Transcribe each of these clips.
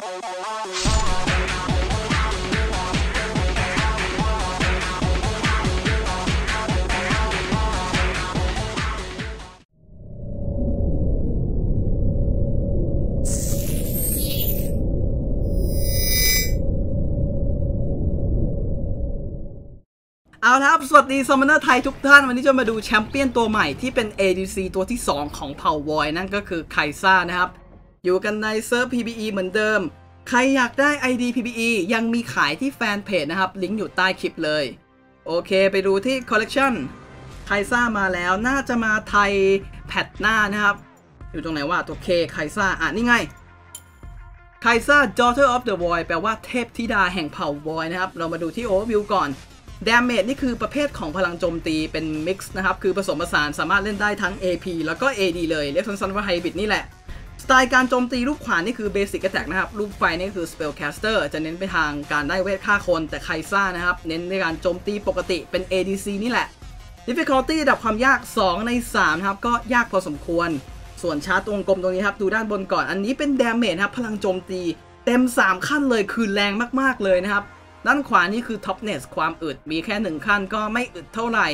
เอาละครับสวัสดีซัมเมอร์ไทยทุกท่านวันนี้จะมาดูแชมเปี้ยนตัวใหม่ที่เป็น ADC ตัวที่2ของเผ่า Void นั่นก็คือไคซ่านะครับอยู่กันในเซิร์ฟ PBE เหมือนเดิมใครอยากได้ ID PBE ยังมีขายที่แฟนเพจนะครับลิงก์อยู่ใต้คลิปเลยโอเคไปดูที่คอลเลกชันไคซ่ามาแล้วน่าจะมาไทยแพทหน้านะครับอยู่ตรงไหนว่าตัว K ไคซ่าอ่ะนี่ไงไคซ่า Daughter of the Void แปลว่าเทพธิดาแห่งเผ่า Void นะครับเรามาดูที่ Overview ก่อนDamage นี่คือประเภทของพลังโจมตีเป็น Mix นะครับคือผสมผสานสามารถเล่นได้ทั้ง AP แล้วก็ AD เลยเรียกสั้นๆว่า Hybrid นี่แหละสไตล์การโจมตีรูปขวานนี่คือ Basic Attack นะครับรูปไฟนี่คือ Spellcaster จะเน้นไปทางการได้เวทฆ่าคนแต่ไคซ่านะครับเน้นในการโจมตีปกติเป็น ADC นี่แหละ Difficulty ระดับความยาก2/3ครับก็ยากพอสมควรส่วนชาร์ตวงกลมตรงนี้ครับดูด้านบนก่อนอันนี้เป็น Damage ครับพลังโจมตีเต็ม3ขั้นเลยคือแรงมากๆเลยนะครับด้านขวานี่คือ Topness ความอึดมีแค่1ขั้นก็ไม่อึดเท่าไหร่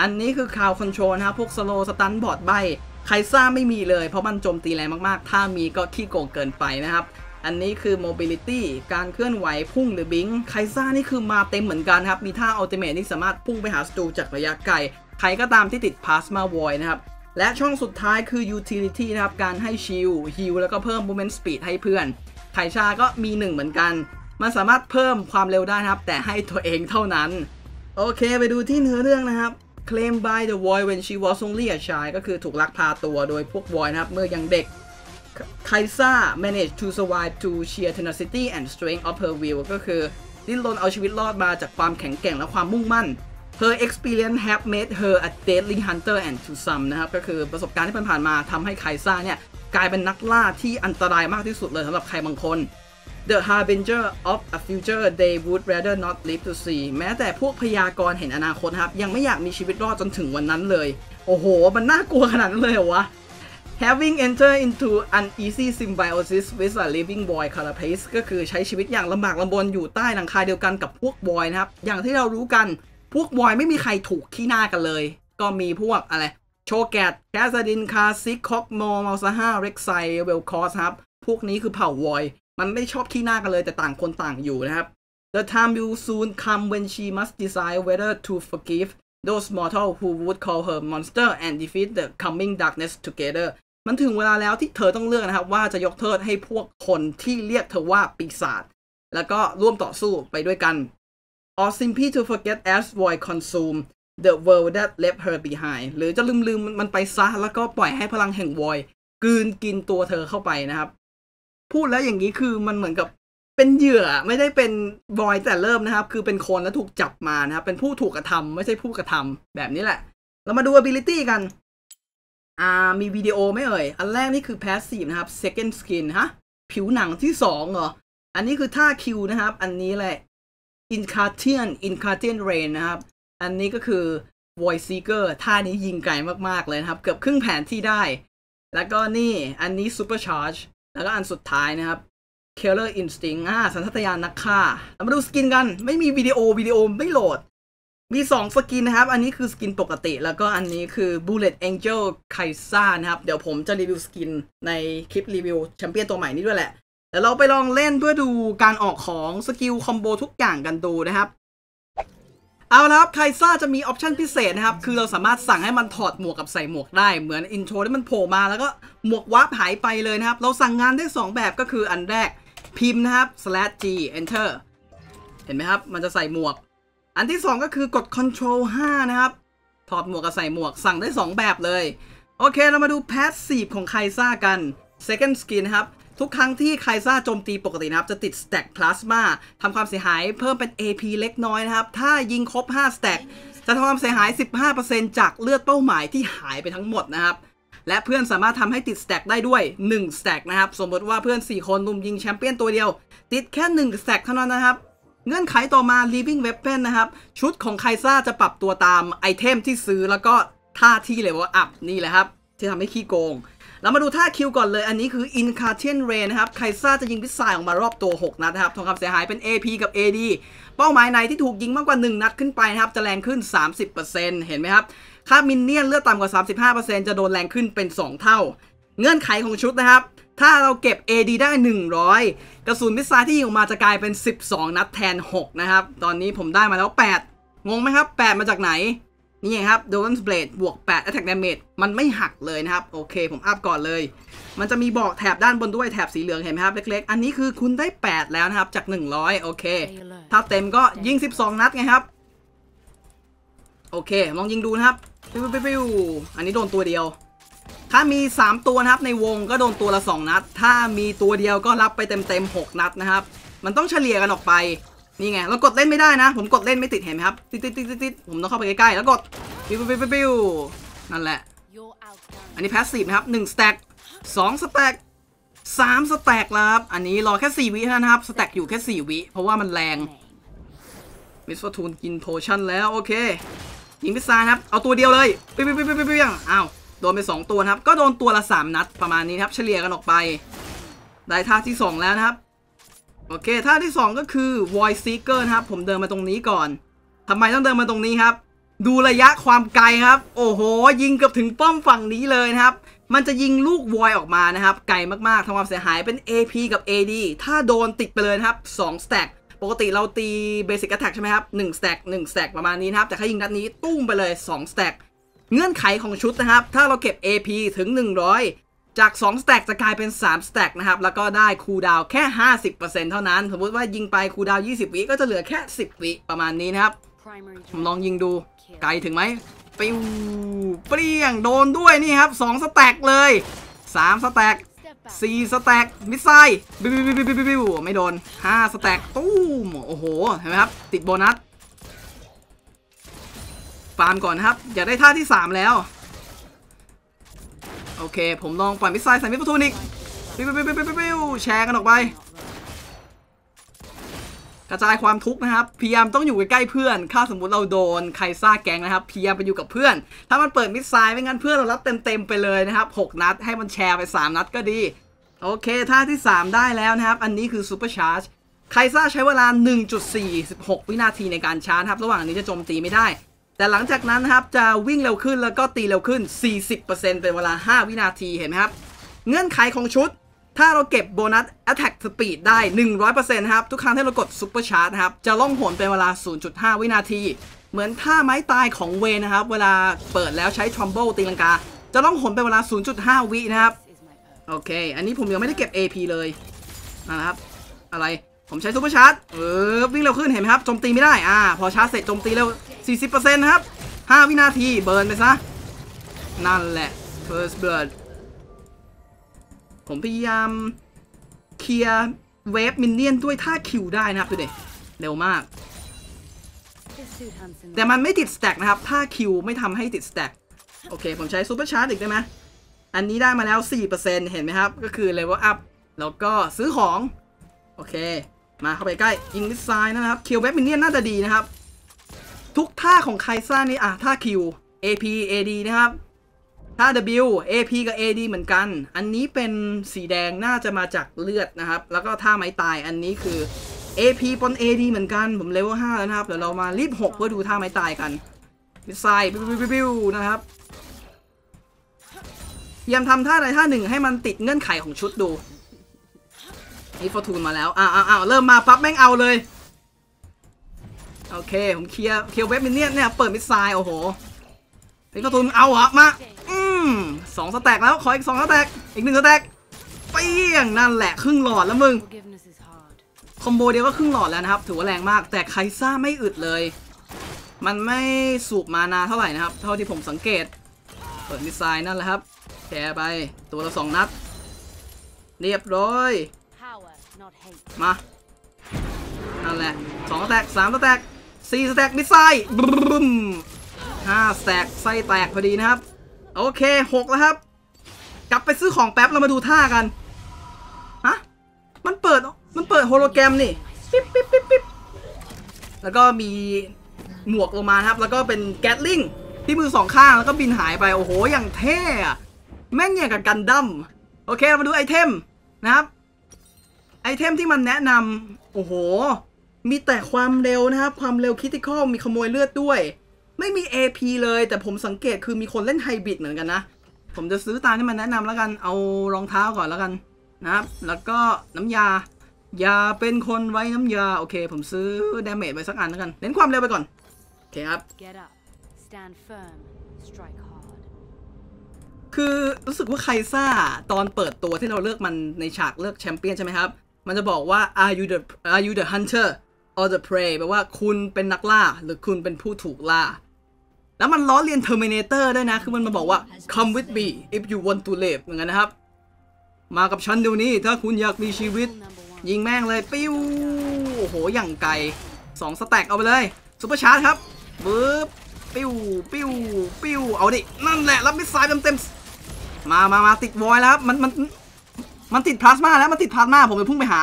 อันนี้คือ Crowd Control นะครับพวก Slow Stun บอดใบไคซ่าไม่มีเลยเพราะมันโจมตีแรงมากๆถ้ามีก็ขี้โกงเกินไปนะครับอันนี้คือ Mobility การเคลื่อนไหวพุ่งหรือบิงไคซ่านี่คือมาเต็มเหมือนกันครับมีท่า Ultimate นี่สามารถพุ่งไปหาศัตรูจากระยะไกลใครก็ตามที่ติด Plasma Void นะครับและช่องสุดท้ายคือ Utility นะครับการให้ Shield Heal แล้วก็เพิ่ม Movement Speed ให้เพื่อนไคซ่าก็มี1เหมือนกันมันสามารถเพิ่มความเร็วได้นะครับแต่ให้ตัวเองเท่านั้นโอเคไปดูที่เนื้อเรื่องนะครับ Claim by the Void when she was only a child ก็คือถูกลักพาตัวโดยพวก Void นะครับเมื่อยังเด็ก Kai'sa managed to survive to sheer tenacity and strength of her will ก็คือดิ้นรนเอาชีวิตรอดมาจากความแข็งแกร่งและความมุ่งมั่น Her experience have made her a deadly hunter and to some นะครับก็คือประสบการณ์ที่ผ่านมาทำให้ Kai'sa เนี่ยกลายเป็นนักล่าที่อันตรายมากที่สุดเลยสำหรับใครบางคนThe harbinger of a future they would rather not live to see แม้แต่พวกพยากรณ์เห็นอนาคตครับยังไม่อยากมีชีวิตรอดจนถึงวันนั้นเลยโอ้โหมันน่ากลัวขนาดนั้นเลยเหรอวะ Having entered into an easy symbiosis with a living void carapace ก็คือใช้ชีวิตอย่างลำบากลำบนอยู่ใต้หลังคาเดียวกันกับพวก void นะครับอย่างที่เรารู้กันพวก void ไม่มีใครถูกขี้หน้ากันเลยก็มีพวกอะไรโชแกตแคสดินคาซิคคอกมอร์มัลซาฮาเร็กไซเวลคอสครับพวกนี้คือเผ่า voidมันไม่ชอบขี้หน้ากันเลยแต่ต่างคนต่างอยู่นะครับ The time will soon come when she must decide whether to forgive those mortal who would call her monster and defeat the coming darkness together มันถึงเวลาแล้วที่เธอต้องเลือกนะครับว่าจะยกโทษให้พวกคนที่เรียกเธอว่าปีศาจแล้วก็ร่วมต่อสู้ไปด้วยกัน or simply to forget as void consume the world that left her behind หรือจะลืมมันไปซะแล้วก็ปล่อยให้พลังแห่ง void กลืนกินตัวเธอเข้าไปนะครับพูดแล้วอย่างนี้คือมันเหมือนกับเป็นเหยื่อไม่ได้เป็นบอยแต่เริ่มนะครับคือเป็นคนแล้วถูกจับมานะครับเป็นผู้ถูกกระทำไม่ใช่ผู้กระทำแบบนี้แหละเรามาดู ability กันมีวิดีโอไม่เอ่ยอันแรกนี่คือ passive นะครับ second skin ฮะผิวหนังที่2เหรออันนี้คือท่า Q นะครับอันนี้แหละ Incarcerate Rain นะครับอันนี้ก็คือ Void Seeker ท่านี้ยิงไกลมากๆเลยนะครับเกือบครึ่งแผนที่ได้แล้วก็นี่อันนี้ Superchargeแล้วก็อันสุดท้ายนะครับ Killer Instinct สัญชาตญาณนักฆ่าเรามาดูสกินกันไม่มีวิดีโอไม่โหลดมี2สกินนะครับอันนี้คือสกินปกติแล้วก็อันนี้คือ Bullet Angel Kai'Sa นะครับเดี๋ยวผมจะรีวิวสกินในคลิปรีวิวแชมเปี้ยนตัวใหม่นี้ด้วยแหละเดี๋ยวเราไปลองเล่นเพื่อดูการออกของสกิลคอมโบทุกอย่างกันดูนะครับเอาละครับ Kai'Sa จะมีออปชั่นพิเศษนะครับคือเราสามารถสั่งให้มันถอดหมวกกับใส่หมวกได้เหมือนอินโทรที่มันโผล่มาแล้วก็หมวกวาร์ปหายไปเลยนะครับเราสั่งงานได้2แบบก็คืออันแรกพิมพ์นะครับ /G Enter เห็นไหมครับมันจะใส่หมวกอันที่2ก็คือกด Control 5นะครับถอดหมวกกับใส่หมวกสั่งได้2แบบเลยโอเคเรามาดู Passive ของ Kai'Sa กัน Second Skin นะครับทุกครั้งที่ Kai'Sa โจมตีปกตินะครับจะติด Stack Plasma ทำความเสียหายเพิ่มเป็น AP เล็กน้อยนะครับถ้ายิงครบ5 Stack จะทำความเสียหาย 15% จากเลือดเป้าหมายที่หายไปทั้งหมดนะครับและเพื่อนสามารถทำให้ติด Stack ได้ด้วย1 Stack นะครับสมมติว่าเพื่อน4คนลุมยิงแชมเปี้ยนตัวเดียวติดแค่1 Stack เท่านั้นนะครับเงื่อนไขต่อมา Living Weapon นะครับชุดของ Kai'Sa จะปรับตัวตามไอเทมที่ซื้อแล้วก็ท่าที่เลเวลอัพนี่แหละครับที่ทำให้ขี้โกง เรามาดูท่าคิวก่อนเลยอันนี้คือ Incarcerate นะครับไคซ่าจะยิงพิซซ่าออกมารอบตัว6นัดนะครับทองคำเสียหายเป็น AP กับ AD เป้าหมายในที่ถูกยิงมากกว่า1นัดขึ้นไปนะครับจะแรงขึ้น 30% เห็นไหมครับค่ามินเนี่ยนเลือดต่ำกว่า 35% จะโดนแรงขึ้นเป็น2เท่าเงื่อนไขของชุดนะครับถ้าเราเก็บ AD ได้100กระสุนมิสไซล์ที่ยิงออกมาจะกลายเป็น12นัดแทน6นะครับตอนนี้ผมได้มาแล้ว8งงไหมครับ8มาจากไหนนี่ครับ Dolan Blade บวก8 Attack Damage มันไม่หักเลยนะครับโอเคผมอัพก่อนเลยมันจะมีบอกแถบด้านบนด้วยแถบสีเหลืองเห็นไหมครับเล็กๆอันนี้คือคุณได้8แล้วนะครับจาก100โอเคถ้าเต็มก็ยิง12นัดไงครับโอเคลองยิงดูนะครับปิ้วอันนี้โดนตัวเดียวถ้ามี3ตัวนะครับในวงก็โดนตัวละ2นัดถ้ามีตัวเดียวก็รับไปเต็ม6นัดนะครับมันต้องเฉลี่ยกันออกไปนี่ไงเรากดเล่นไม่ได้นะผมกดเล่นไม่ติดเห็นไหมครับติดผมต้องเข้าไปใกล้ๆแล้วกดปิ้วนั่นแหละอันนี้แพสซีฟนะครับ1 stack 2 stack 3 stack แล้วครับอันนี้รอแค่4วิเท่านั้นครับ stack อยู่แค่4วิเพราะว่ามันแรงมิสฟอร์ทูนกินโพชั่นแล้วโอเคยิงพิซซ่าครับเอาตัวเดียวเลยปิ้วอ้าวโดนไป2ตัวครับก็โดนตัวละ3นัดประมาณนี้ครับเฉลี่ยกันออกไปได้ท่าที่2แล้วนะครับโอเคท่าที่2ก็คือ Void Seeker นะครับผมเดินมาตรงนี้ก่อนทำไมต้องเดินมาตรงนี้ครับดูระยะความไกลครับโอ้โหยิงเกือบถึงป้อมฝั่งนี้เลยนะครับมันจะยิงลูก Void ออกมานะครับไกลมากๆทำความเสียหายเป็น AP กับ AD ถ้าโดนติดไปเลยครับ2 stack ปกติเราตี Basic Attack ใช่ไหมครับ1 stack 1 stack ประมาณนี้นะครับแต่ถ้ายิงนัดนี้ตุ้มไปเลย2 stackเงื่อนไขของชุดนะครับถ้าเราเก็บ AP ถึง100จาก2 stack จะกลายเป็น3 stack นะครับแล้วก็ได้คูลดาวน์แค่ 50% เท่านั้นสมมติว่ายิงไปคูลดาวน์20วิก็จะเหลือแค่10วิประมาณนี้นะครับผมลองยิงดูไกลถึงไหมปิ้วเปรี้ยงโดนด้วยนี่ครับ2 stack เลย3 stack 4 stack มิสไซล์ปิ้วไม่โดน5 stack ตู้มโอ้โหเห็นไหมครับติดโบนัสฟาร์มก่อนนะครับอยากได้ท่าที่3แล้วโอเคผมลองปล่อยมิสไซล์ใส่มิสฟอร์ทูนอีกปิ้วแชร์กันออกไปกระจายความทุกข์นะครับพยายามต้องอยู่ใกล้เพื่อนถ้าสมมุติเราโดนไคซ่าแก๊งนะครับพยายามไปอยู่กับเพื่อนถ้ามันเปิดมิสไซล์ไม่งั้นเพื่อนเรารับเต็มไปเลยนะครับ6นัดให้มันแชร์ไป3นัดก็ดีโอเคท่าที่3ได้แล้วนะครับอันนี้คือซูเปอร์ชาร์จไคซ่าใช้เวลา 1.46 วินาทีในการชาร์จครับระหว่างนี้จะโจมตีไม่ได้แต่หลังจากนั้นครับจะวิ่งเร็วขึ้นแล้วก็ตีเร็วขึ้น 40% เป็นเวลา5วินาทีเห็นไหมครับเงื่อนไขของชุดถ้าเราเก็บโบนัส Attack Speed ได้ 100% ครับทุกครั้งที่เรากด Super Charge นะครับจะล่องหนเป็นเวลา 0.5 วินาทีเหมือนท่าไม้ตายของเวนะครับเวลาเปิดแล้วใช้ Trumble ตีลังกาจะล่องหนเป็นเวลา 0.5 วินะครับโอเคอันนี้ผมยังไม่ได้เก็บ AP เลยนะครับอะไรผมใช้ซูเปอร์ชาร์จวิ่งเร็วขึ้นเห็นไหมครับโจมตีไม่ได้พอชาร์จเสร็จโจมตีเร็ว 40% นะครับ5วินาทีเบิร์นไปซะนั่นแหละ first blood ผมพยายามเคลียร์เวฟมินเนี่ยนด้วยท่าคิวได้นะครับดูดิเร็วมากแต่มันไม่ติดสแต็กนะครับท่าคิวไม่ทำให้ติดสแต็กโอเคผมใช้ซูเปอร์ชาร์จอีกได้ไหมอันนี้ได้มาแล้ว 4% เห็นไหมครับก็คือเลเวลอัพแล้วก็ซื้อของโอเคมาเข้าไปใกล้ยิงมิสไซล์นะครับคิวเว็บมินเนี่ยนน่าจะดีนะครับทุกท่าของไคซ่านี่ท่าคิว AP AD นะครับท่า W AP กับ AD เหมือนกันอันนี้เป็นสีแดงน่าจะมาจากเลือดนะครับแล้วก็ท่าไม้ตายอันนี้คือ AP ปน AD เหมือนกันผมเลเวล5แล้วนะครับเดี๋ยวเรามารีบ6เพื่อดูท่าไม้ตายกันมิสไซล์ปิ้วนะครับพยายามทำท่าใดท่าหนึ่งให้มันติดเงื่อนไขของชุดดูนี่ฟอร์ทูนมาแล้วเริ่มมาปั๊บแม่งเอาเลยโอเคผมเคลียร์เว็บมินเนี่ยนเนี่ยเปิดมิสไซล์โอ้โหนี่ฟอร์ทูนเอาเหรอมาสองสแต็กแล้วขออีก2สแต็กอีก1สแต็กเปี้ยงนั่นแหละครึ่งหลอดแล้วมึงคอมโบเดียวก็ครึ่งหลอดแล้วนะครับถือว่าแรงมากแต่ไคซ่าไม่อึดเลยมันไม่สูบมานาเท่าไหร่นะครับเท่าที่ผมสังเกตเปิดมิสไซล์นั่นแหละครับแชร์ไปตัวละ2นัดเรียบร้อยมานั่นแหละ2สแต็ก3สแต็ก4สแต็กมิสไซล์5สแต็กไส้แตกพอดีนะครับโอเค6แล้วครับกลับไปซื้อของแป๊บเรามาดูท่ากันฮะมันเปิดโฮโลแกรมนี่ปิ๊บแล้วก็มีหมวกลงมาครับแล้วก็เป็นแก๊สลิงที่มือ2ข้างแล้วก็บินหายไปโอ้โหอย่างเท่ แม่งเนี่ยกับกันดั้มโอเคเรามาดูไอเทมนะครับไอเทมที่มันแนะนำโอ้โหมีแต่ความเร็วนะครับความเร็วคริติคอลมีขโมยเลือดด้วยไม่มี AP เลยแต่ผมสังเกตคือมีคนเล่นไฮบริดเหมือนกันนะผมจะซื้อตามที่มันแนะนำแล้วกันเอารองเท้าก่อนแล้วกันนะครับแล้วก็น้ำยาอย่าเป็นคนไว้น้ำยาโอเคผมซื้อดาเมจไปสักอันแล้วกันเน้นความเร็วไปก่อนโอเคครับคือรู้สึกว่าไคซ่าตอนเปิดตัวที่เราเลือกมันในฉากเลือกแชมเปี้ยนใช่ไหมครับมันจะบอกว่า are you the hunter or the prey แปลว่าคุณเป็นนักล่าหรือคุณเป็นผู้ถูกล่าแล้วมันล้อเลียน Terminator ด้วยนะคือมันมาบอกว่า come with me if you want to live เหมือนกันนะครับมากับฉันเดี๋ยวนี้ถ้าคุณอยากมีชีวิตยิงแม่งเลยปิ้วโอ้โหอย่างไกล2สแต็กเอาไปเลยซุปเปอร์ชาร์จครับปึ๊บปิ้วปิ้วปิ้วเอาดินั่นแหละรับมิสไซล์เต็มๆมาติดวอยแล้วครับมันติดพลาสมาแล้วมันติดพลาสมาผมเลยพุ่งไปหา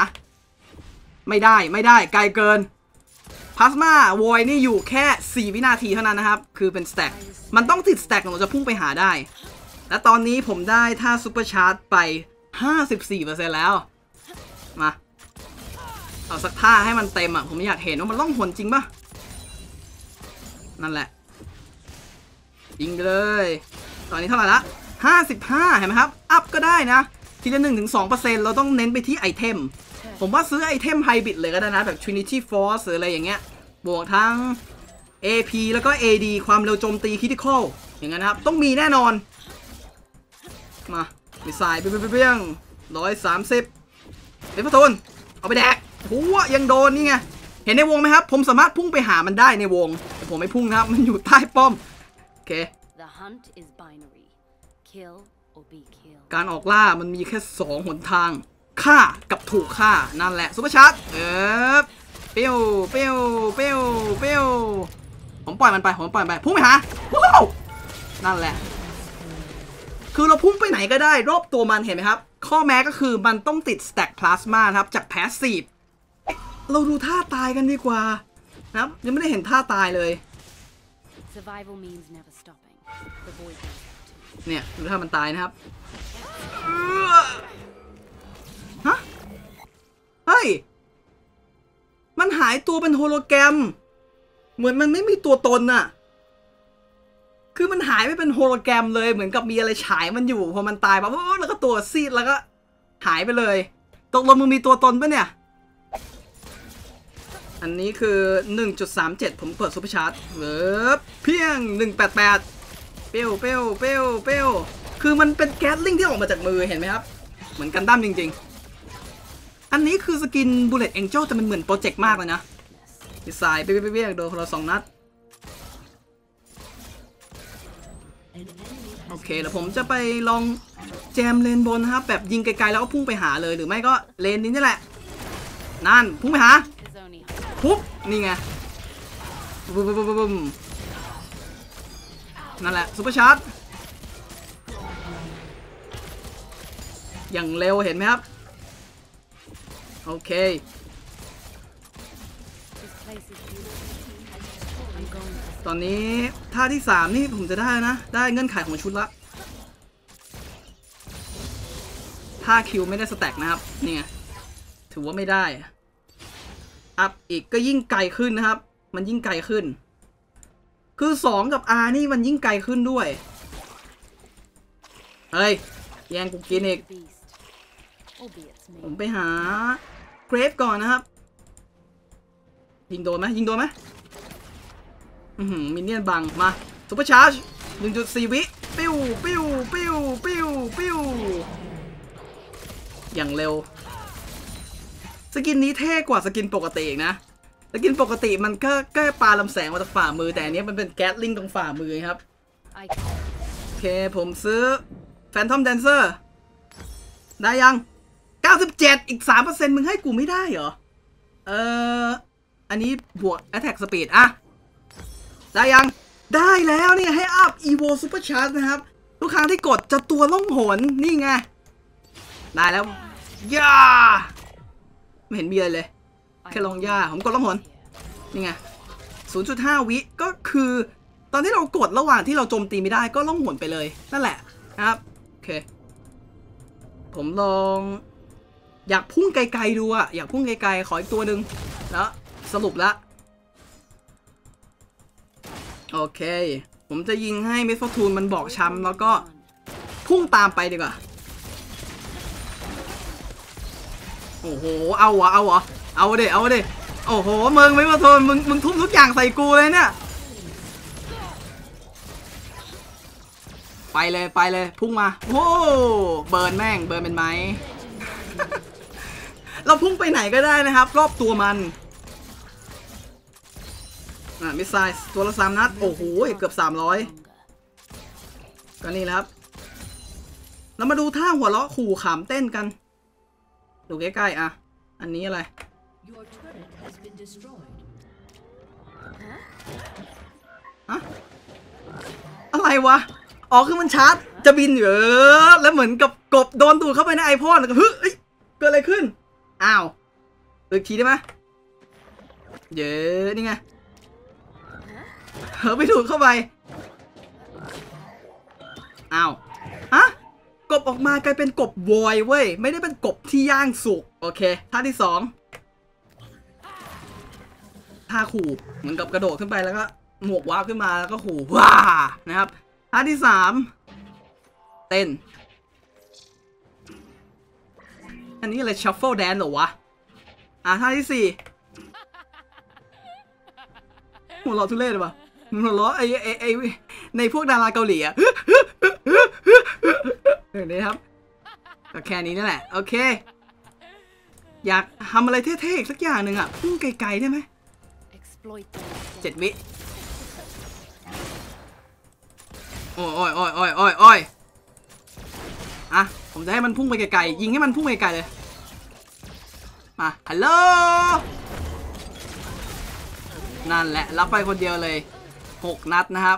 ไม่ได้ไกลเกินพลาสมาวอยนี่อยู่แค่4วินาทีเท่านั้นนะครับคือเป็นสแต็กมันต้องติดสแต็กเราจะพุ่งไปหาได้และตอนนี้ผมได้ท่าซุปเปอร์ชาร์จไป 54% แล้วมาเอาสักท่าให้มันเต็มอ่ะผมอยากเห็นว่ามันล่องหนจริงป่ะนั่นแหละยิงไปเลยตอนนี้เท่าไหร่ละ55เห็นไหมครับอัพก็ได้นะทีละ 1-2% เราต้องเน้นไปที่ไอเทมผมว่าซื้อไอเทมไฮบริดเลยก็ได้นะแบบ Trinity Force หรืออะไรอย่างเงี้ยบวกทั้ง AP แล้วก็ AD ความเร็วโจมตี Critical อย่างเงี้ยนะครับต้องมีแน่นอนมามิสไซล์เปี้ยง130เดฟตูนเอาไปแดกหัวยังโดนนี่ไงเห็นในวงไหมครับผมสามารถพุ่งไปหามันได้ในวงแต่ผมไม่พุ่งนะครับมันอยู่ใต้ป้อมโอเคการออกล่ามันมีแค่2หนทางฆ่ากับถูกฆ่านั่นแหละซุปเปอร์ชาร์จเปี้ยวเปี้ยวเปี้ยวเปี้ยวผมปล่อยมันไปผมปล่อยไปพุ่งไปหาว้าวนั่นแหละคือเราพุ่งไปไหนก็ได้รอบตัวมันเห็นไหมครับข้อแม้ก็คือมันต้องติด stack plasma นะครับจาก passive เราดูท่าตายกันดีกว่านะครับยังไม่ได้เห็นท่าตายเลยเนี่ยดูท่ามันตายนะครับฮะเฮ้ยมันหายตัวเป็นโฮโลแกรมเหมือนมันไม่มีตัวตนน่ะคือมันหายไปเป็นโฮโลแกรมเลยเหมือนกับมีอะไรฉายมันอยู่พอมันตายปั๊บแล้วก็ตัวซีดแล้วก็หายไปเลยตกลงมึงมีตัวตนปะเนี่ยอันนี้คือ 1.37 ผมเปิดซุปเปอร์ชาร์จเพียง188เปี้ยวเปี้ยวเปี้ยวเปี้ยวคือมันเป็นแก๊สลิงที่ออกมาจากมือเห็นไหมครับเหมือนกันดั้มจริงๆอันนี้คือสกิน Bullet Angel แต่มันเหมือนโปรเจกต์มากเลยนะดีไซน์เปี้ยๆโดนเรา2นัดโอเคเดี๋ยวผมจะไปลองแจมเลนบนนะครับแบบยิงไกลๆแล้วก็พุ่งไปหาเลยหรือไม่ก็เลนนี้นี่แหละนั่นพุ่งไปหาปุ๊บนี่ไงปุ๊บนั่นแหละซุปเปอร์ชาร์จอย่างเร็วเห็นไหมครับโอเคตอนนี้ท่าที่3นี่ผมจะได้นะได้เงื่อนไขของชุดละท่าคิวไม่ได้สแต็กนะครับนี่ไงถือว่าไม่ได้อัพอีกก็ยิ่งไกลขึ้นนะครับมันยิ่งไกลขึ้นคือ2กับ R นี่มันยิ่งไกลขึ้นด้วยเฮ้ยแย่งกูกินอีกผมไปหาเกรฟก่อนนะครับยิงโดนไหมยิงโดนไหมมินเนี่ยนบังมาซุปเปอร์ชาร์จ 1.4 วิปิ้วปิ้วปิ้วปิ้วปิ้วอย่างเร็วสกินนี้เท่กว่าสกินปกติอีกนะสกินปกติมันก็แค่ปาลำแสงมาจากฝ่ามือแต่อันนี้มันเป็นแก๊สลิงตรงฝ่ามือครับโอเคผมซื้อแฟนทอมแดนเซอร์ได้ยัง 97 อีก 3% มึงให้กูไม่ได้เหรออันนี้บวก Attack Speed อะได้ยังได้แล้วเนี่ยให้อัพอีโวซุปเปอร์ชาร์จนะครับทุกครั้งที่กดจะตัวล่องหนนี่ไงได้แล้วย่าไม่เห็นเบียร์เลยแค่ลองย่าผมกดล่องหนนี่ไง 0.5 วิก็คือตอนที่เรากดระหว่างที่เราโจมตีไม่ได้ก็ล่องหนไปเลยนั่นแหละนะครับ เคผมลองอยากพุ่งไกลๆดูอะอยากพุ่งไกลๆขออีกตัวหนึ่งแล้วสรุปละโอเคผมจะยิงให้เมสฟอร์ทูนมันบอกช้ำแล้วก็พุ่งตามไปดีกว่าโอ้โหเอาวะเอาวะเอาเดะเอาเดะโอ้โหมึงเมสฟอร์ทูนมึงทุ่มทุกอย่างใส่กูเลยเนี่ยไปเลยไปเลยพุ่งมาโอ้เบิร์นแม่งเบิร์นเป็นไหม เราพุ่งไปไหนก็ได้นะครับรอบตัวมันมิสไซส์ตัวละ3 นัดโอ้โหเกือบ300ก็นี่ครับแล้วมาดูท่าหัวเราะขู่ขำเต้นกันดูใกล้ๆอ่ะอันนี้อะไรอะอะไรวะอ๋อคือมันชาร์จจะบินเหรอแล้วเหมือนกับกบโดนดูดเข้าไปในไอพ่นแล้วก็ฮึเอ้ยเกิดอะไรขึ้นอ้าวอีกทีได้ไหมเย้นี่ไงเผลอไปดูดเข้าไปอ้าวฮะกบออกมากลายเป็นกบวอยเว้ยไม่ได้เป็นกบที่ย่างสุกโอเคท่าที่2ท่าขู่เหมือนกับกระโดดขึ้นไปแล้วก็หมวกว้าวขึ้นมาแล้วก็ขู่ว้านะครับท่าที่3เต้นอันนี้อะไรชัฟเฟิลแดนเหรอวะท่าที่4หัวเราะทุเรศเลยปะหัวเราะไอ้ในพวกดาราเกาหลีอะนี่ครับก็แค่นี้นั่นแหละโอเคอยากทำอะไรเท่ๆสักอย่างหนึ่งอะพุ่งไกลๆได้ไหม7 วิโอ้ยโอ้ยโอ้ยโอ้ยโอ้ยโอ้ยอ่ะผมจะให้มันพุ่งไปไกลๆยิงให้มันพุ่งไปไกลเลยมาฮัลโหลนั่นแหละรับไปคนเดียวเลย6 นัดนะครับ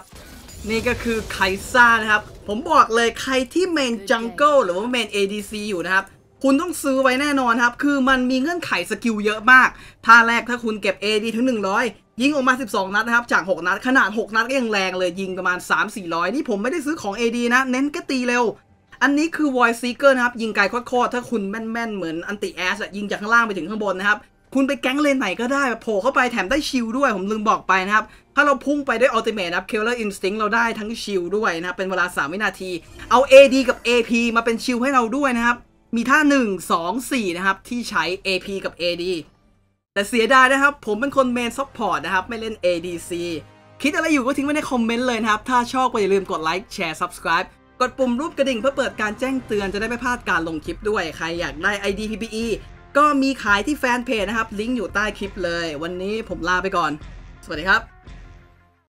นี่ก็คือไคซ่านะครับผมบอกเลยใครที่เมนจังเกิลหรือว่าเมน ADC อยู่นะครับคุณต้องซื้อไว้แน่นอนครับคือมันมีเงื่อนไขสกิลเยอะมากท่าแรกถ้าคุณเก็บ AD ถึง100ยิงออกมา12 นัดนะครับจาก6 นัดขนาด6 นัดก็ยังแรงเลยยิงประมาณ 3-400 นี่ผมไม่ได้ซื้อของ AD นะเน้นก็ตีเร็วอันนี้คือ Void Seeker นะครับยิงไกลโคตรๆถ้าคุณแม่นๆเหมือนอันติแอสยิงจากข้างล่างไปถึงข้างบนนะครับคุณไปแก๊งเลนไหนก็ได้โผล่เข้าไปแถมได้ชิลด้วยผมลืมบอกไปนะครับถ้าเราพุ่งไปด้วยอัลติเมทนะครับ Killer Instinct เราได้ทั้งชิลด้วยนะครับเป็นเวลา3 วินาทีเอา AD กับ AP มาเป็นชิลให้เราด้วยนะครับมีท่า1 2 4นะครับที่ใช้ AP กับ ADแต่เสียดายนะครับผมเป็นคนเมนซัพพอร์ตนะครับไม่เล่น ADC คิดอะไรอยู่ก็ทิ้งไว้ในคอมเมนต์เลยนะครับถ้าชอบก็อย่าลืมกดไลค์แชร์ Subscribe กดปุ่มรูปกระดิ่งเพื่อเปิดการแจ้งเตือนจะได้ไม่พลาดการลงคลิปด้วยใครอยากได้ ID PBE ก็มีขายที่แฟนเพจนะครับลิงก์อยู่ใต้คลิปเลยวันนี้ผมลาไปก่อนสวัสดีครับ